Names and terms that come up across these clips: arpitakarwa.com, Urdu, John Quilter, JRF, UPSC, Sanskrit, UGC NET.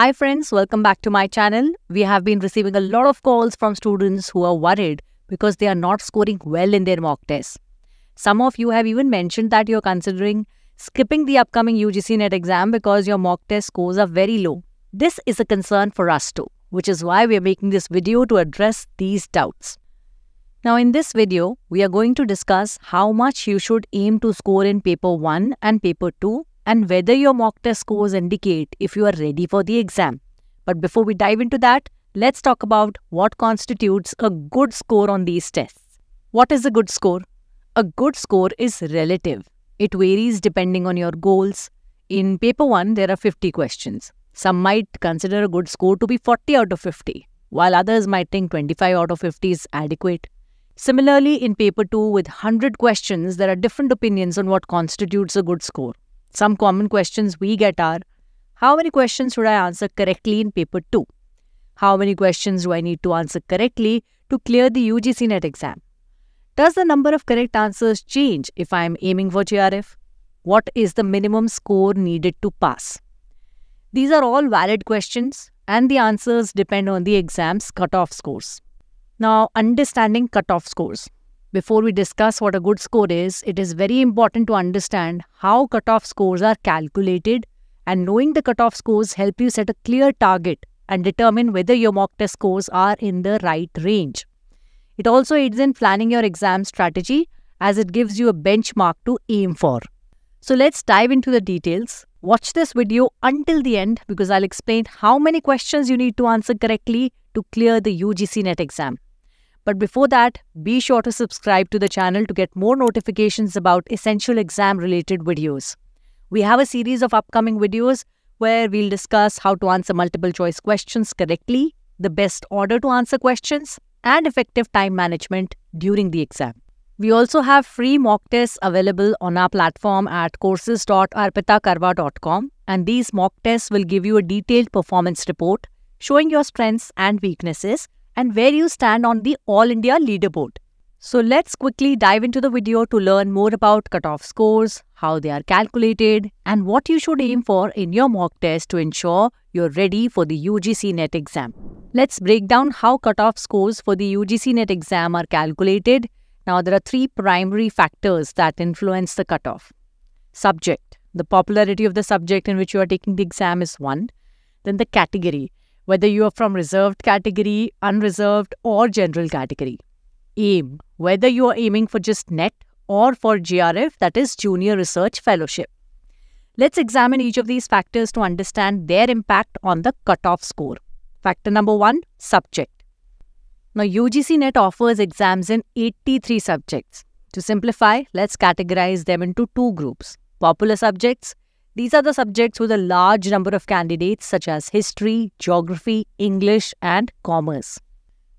Hi friends, welcome back to my channel. We have been receiving a lot of calls from students who are worried because they are not scoring well in their mock tests. Some of you have even mentioned that you are considering skipping the upcoming UGC NET exam because your mock test scores are very low. This is a concern for us too, which is why we are making this video to address these doubts. Now in this video, we are going to discuss how much you should aim to score in paper 1 and paper 2. And whether your mock test scores indicate if you are ready for the exam. But before we dive into that, let's talk about what constitutes a good score on these tests. What is a good score? A good score is relative. It varies depending on your goals. In paper 1, there are 50 questions. Some might consider a good score to be 40 out of 50, while others might think 25 out of 50 is adequate. Similarly, in paper 2, with 100 questions, there are different opinions on what constitutes a good score. Some common questions we get are, how many questions should I answer correctly in paper 2? How many questions do I need to answer correctly to clear the UGC NET exam? Does the number of correct answers change if I am aiming for JRF? What is the minimum score needed to pass? These are all valid questions and the answers depend on the exam's cutoff scores. Now, understanding cutoff scores. Before we discuss what a good score is, it is very important to understand how cutoff scores are calculated, and knowing the cutoff scores help you set a clear target and determine whether your mock test scores are in the right range. It also aids in planning your exam strategy as it gives you a benchmark to aim for. So let's dive into the details. Watch this video until the end because I'll explain how many questions you need to answer correctly to clear the UGC NET exam. But before that, be sure to subscribe to the channel to get more notifications about essential exam-related videos. We have a series of upcoming videos where we'll discuss how to answer multiple-choice questions correctly, the best order to answer questions, and effective time management during the exam. We also have free mock tests available on our platform at courses.arpitakarwa.com, and these mock tests will give you a detailed performance report showing your strengths and weaknesses and where you stand on the All India leaderboard. So let's quickly dive into the video to learn more about cutoff scores, how they are calculated, and what you should aim for in your mock test to ensure you're ready for the UGC NET exam. Let's break down how cutoff scores for the UGC NET exam are calculated. Now there are three primary factors that influence the cutoff. Subject. The popularity of the subject in which you are taking the exam is one. Then the category. Whether you are from reserved category, unreserved or general category. Aim. Whether you are aiming for just NET or for JRF, that is Junior Research Fellowship. Let's examine each of these factors to understand their impact on the cutoff score. Factor number 1. Subject. Now UGC NET offers exams in 83 subjects. To simplify, let's categorize them into two groups. Popular subjects. These are the subjects with a large number of candidates such as history, geography, English and commerce.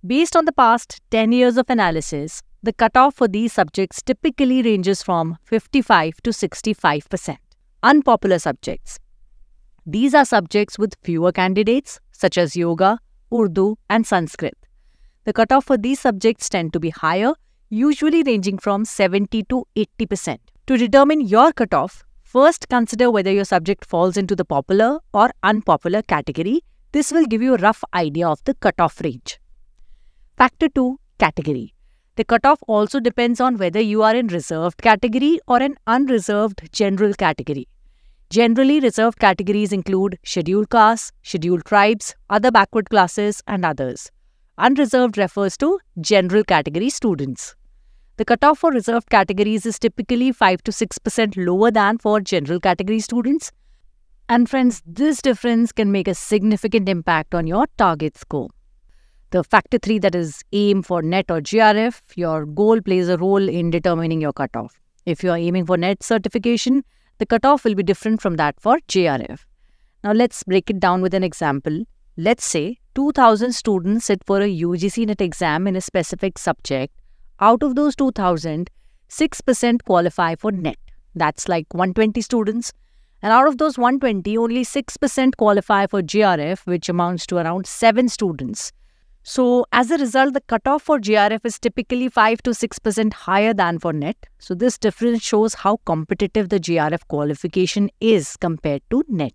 Based on the past 10 years of analysis, the cutoff for these subjects typically ranges from 55 to 65%. Unpopular subjects. These are subjects with fewer candidates such as yoga, Urdu and Sanskrit. The cutoff for these subjects tend to be higher, usually ranging from 70 to 80%. To determine your cutoff, first, consider whether your subject falls into the popular or unpopular category. This will give you a rough idea of the cutoff range. Factor 2. Category. The cutoff also depends on whether you are in reserved category or an unreserved general category. Generally, reserved categories include scheduled castes, scheduled tribes, other backward classes and others. Unreserved refers to general category students. The cutoff for reserved categories is typically 5 to 6% lower than for general category students. And friends, this difference can make a significant impact on your target score. The factor 3, that is aim for NET or JRF, your goal plays a role in determining your cutoff. If you are aiming for NET certification, the cutoff will be different from that for JRF. Now let's break it down with an example. Let's say 2000 students sit for a UGC NET exam in a specific subject. Out of those 2,000, 6% qualify for NET. That's like 120 students. And out of those 120, only 6% qualify for JRF, which amounts to around 7 students. So, as a result, the cutoff for JRF is typically 5 to 6% higher than for NET. So, this difference shows how competitive the JRF qualification is compared to NET.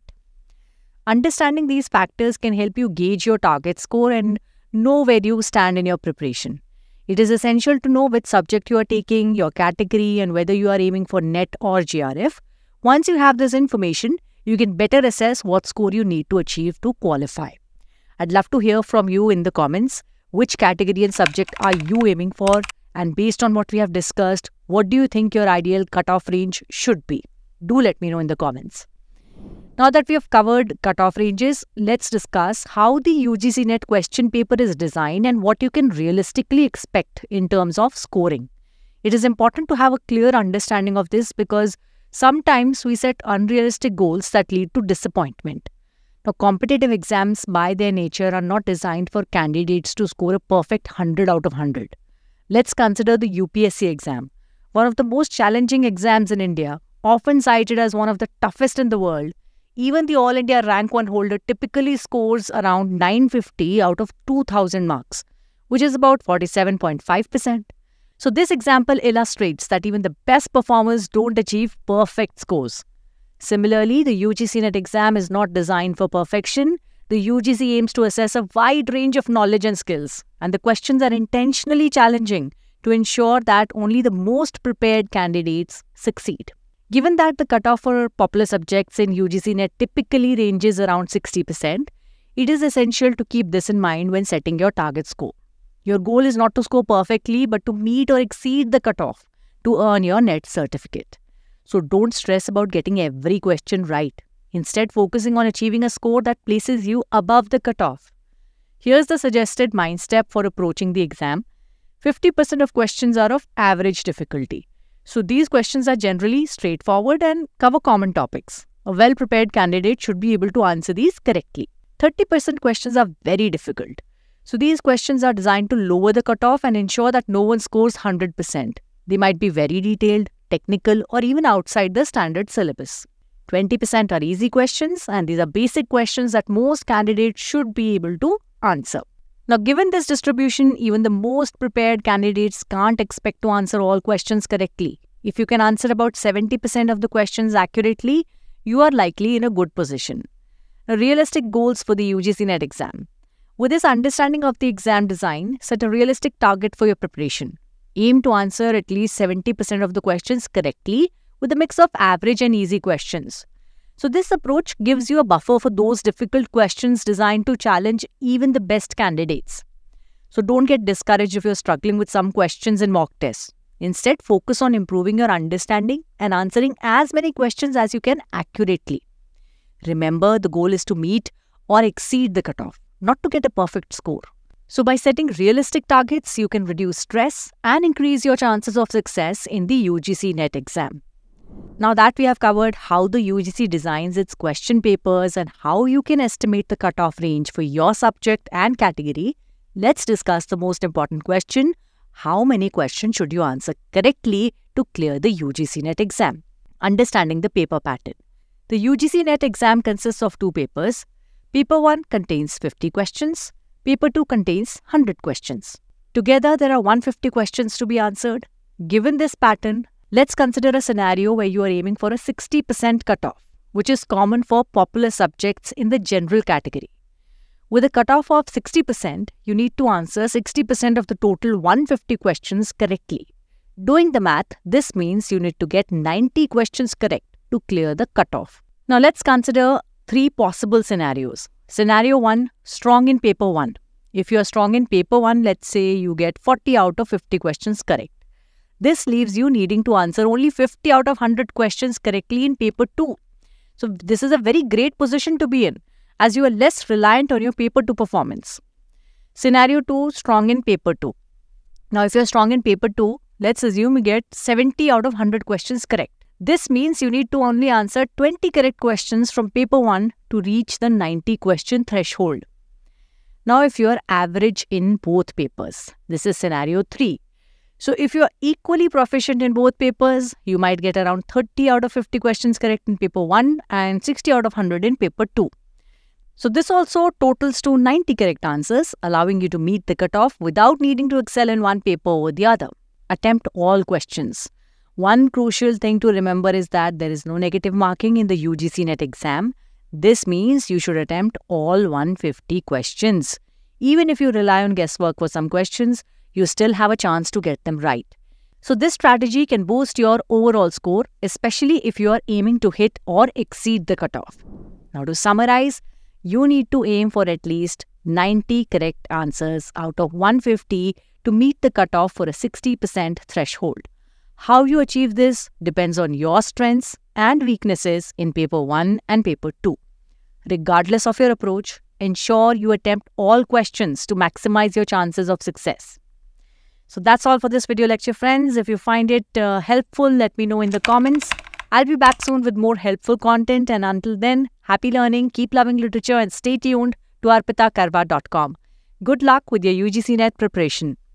Understanding these factors can help you gauge your target score and know where you stand in your preparation. It is essential to know which subject you are taking, your category, and whether you are aiming for NET or JRF. Once you have this information, you can better assess what score you need to achieve to qualify. I'd love to hear from you in the comments. Which category and subject are you aiming for? And based on what we have discussed, what do you think your ideal cutoff range should be? Do let me know in the comments. Now that we have covered cutoff ranges, let's discuss how the UGC NET question paper is designed and what you can realistically expect in terms of scoring. It is important to have a clear understanding of this because sometimes we set unrealistic goals that lead to disappointment. Now, competitive exams by their nature are not designed for candidates to score a perfect 100 out of 100. Let's consider the UPSC exam, one of the most challenging exams in India, often cited as one of the toughest in the world. Even the All India Rank 1 holder typically scores around 950 out of 2000 marks, which is about 47.5%. So this example illustrates that even the best performers don't achieve perfect scores. Similarly, the UGC NET exam is not designed for perfection. The UGC aims to assess a wide range of knowledge and skills, and the questions are intentionally challenging to ensure that only the most prepared candidates succeed. Given that the cutoff for popular subjects in UGC NET typically ranges around 60%, it is essential to keep this in mind when setting your target score. Your goal is not to score perfectly, but to meet or exceed the cutoff to earn your NET certificate. So don't stress about getting every question right. Instead, focusing on achieving a score that places you above the cutoff. Here's the suggested mind step for approaching the exam. 50% of questions are of average difficulty. So these questions are generally straightforward and cover common topics. A well-prepared candidate should be able to answer these correctly. 30% questions are very difficult. So these questions are designed to lower the cutoff and ensure that no one scores 100%. They might be very detailed, technical, or even outside the standard syllabus. 20% are easy questions, and these are basic questions that most candidates should be able to answer. Now, given this distribution, even the most prepared candidates can't expect to answer all questions correctly. If you can answer about 70% of the questions accurately, you are likely in a good position. Now, realistic goals for the UGC NET exam. With this understanding of the exam design, set a realistic target for your preparation. Aim to answer at least 70% of the questions correctly with a mix of average and easy questions. So this approach gives you a buffer for those difficult questions designed to challenge even the best candidates. So don't get discouraged if you're struggling with some questions in mock tests. Instead, focus on improving your understanding and answering as many questions as you can accurately. Remember, the goal is to meet or exceed the cutoff, not to get a perfect score. So by setting realistic targets, you can reduce stress and increase your chances of success in the UGC NET exam. Now that we have covered how the UGC designs its question papers and how you can estimate the cutoff range for your subject and category, let's discuss the most important question: how many questions should you answer correctly to clear the UGC NET exam? Understanding the paper pattern. The UGC NET exam consists of two papers. Paper 1 contains 50 questions. Paper 2 contains 100 questions. Together, there are 150 questions to be answered. Given this pattern, let's consider a scenario where you are aiming for a 60% cutoff, which is common for popular subjects in the general category. With a cutoff of 60%, you need to answer 60% of the total 150 questions correctly. Doing the math, this means you need to get 90 questions correct to clear the cutoff. Now let's consider three possible scenarios. Scenario 1, strong in paper 1. If you are strong in paper 1, let's say you get 40 out of 50 questions correct. This leaves you needing to answer only 50 out of 100 questions correctly in paper 2. So this is a very great position to be in, as you are less reliant on your paper 2 performance. Scenario 2, strong in paper 2. Now if you are strong in paper 2, let's assume you get 70 out of 100 questions correct. This means you need to only answer 20 correct questions from paper 1 to reach the 90 question threshold. Now if you are average in both papers, this is scenario 3. So if you are equally proficient in both papers, you might get around 30 out of 50 questions correct in paper 1 and 60 out of 100 in paper 2. So this also totals to 90 correct answers, allowing you to meet the cutoff without needing to excel in one paper over the other. Attempt all questions. One crucial thing to remember is that there is no negative marking in the UGC NET exam. This means you should attempt all 150 questions. Even if you rely on guesswork for some questions, you still have a chance to get them right. So this strategy can boost your overall score, especially if you are aiming to hit or exceed the cutoff. Now to summarize, you need to aim for at least 90 correct answers out of 150 to meet the cutoff for a 60% threshold. How you achieve this depends on your strengths and weaknesses in Paper 1 and Paper 2. Regardless of your approach, ensure you attempt all questions to maximize your chances of success. So that's all for this video lecture, friends. If you find it helpful, let me know in the comments. I'll be back soon with more helpful content, and until then, happy learning, keep loving literature, and stay tuned to arpitakarwa.com. Good luck with your UGC NET preparation.